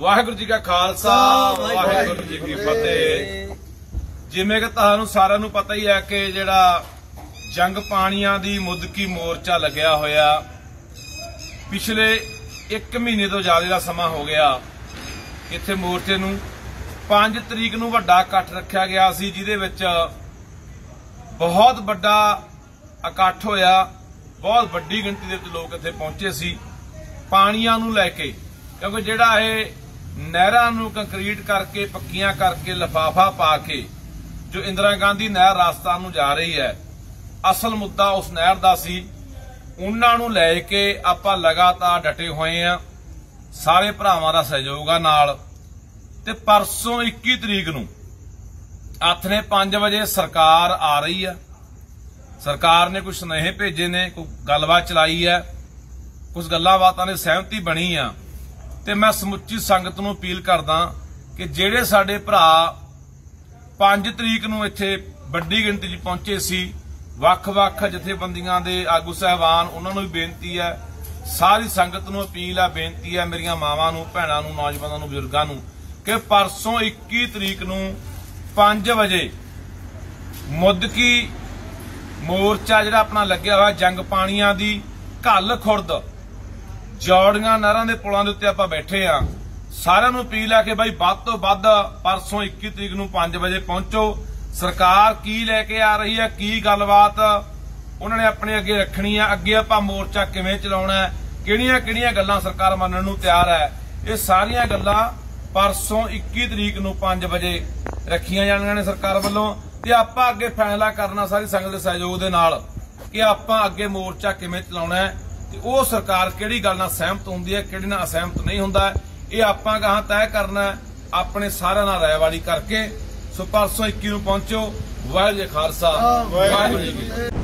वाहेगुरु जी का खालसा वाहेगुरु जी की फतेह। जिमें कि तुहानू सारिआं नू पता ही है कि जिहड़ा जंग पाणियां दी मुदकी मोर्चा लग्या होया पिछले एक महीने तो ज्यादा का समा हो गया। इत्थे मोर्चे नू 5 तरीक नू वड्डा इकट्ठ रखिया गया सी, जिहदे विच बहुत वड्डा इकट्ठ होया, बहुत वड्डी गिणती दे लोग इत्थे पहुंचे सी पाणियां नू लैके, क्योंकि जिहड़ा ये नहरां नू कंक्रीट करके पक्कियां करके लिफाफा पा के जो इंदिरा गांधी नहर राजस्थान नू जा रही है, असल मुद्दा उस नहर दा सी। उन्हां नू लैके आपां लगातार डटे होए आ, सारे भरावां दा सहयोग आ नाल। ते परसों 21 तरीक नू आथने 5 बजे सरकार आ रही है। सरकार ने कुछ सुनेहे भेजे ने, कोई गलबात चलाई है, कुछ गल्लां बातां दी सहमति बनी आ। ते मैं समुची संगत नू अपील करदा कि जिहड़े साडे भरा 5 तरीक नू इत्थे वड्डी गिणती च पहुंचे सी, वख-वख जथेबंदियां दे आगू साहिबान, उन्हां नू भी बेनती है, सारी संगत नू अपील आ, बेनती है मेरियां मावां नू, भैणां नू, नौजवानां नू, बजुर्गां नू कि परसों 21 तरीक नू 5 बजे मुदकी मोर्चा जिहड़ा अपना लग्गिया होया जंग पाणियां दी घल खुर्द जौड़ियां नहरां दे पुलां दे उत्ते आपां बैठे आ। सारिआं नूं अपील आ कि भाई वध तों वध परसों 21 तरीक नूं 5 बजे पहुंचो। सरकार की लैके आ रही है, की गलबात उन्होंने अपने अगे रखनी है, अगे आपां मोर्चा किवें चलाउणा है, किहड़ियां किहड़ियां गल्लां सरकार मन्नण नूं तिआर है, ये सारियां गल्लां परसों 21 तरीक नूं 5 बजे रखीआं जाणीआं ने सरकार वल्लों। ते आपां अगे फैसला करना सारी संगत दे सहयोग दे नाल कि आपां अगे मोर्चा किवें चलाउणा है, वो सरकार किहड़ी गल नाल सहमत हुंदी है, किहड़ी नाल असहमत नहीं हुंदा, ये आपां गांह तय करना अपने सारिआं नाल रायवारी करके। सो परसों 21 नूं पहुंचो। वाहिगुरू जी खालसा वाहिगुरू जी की फतेह।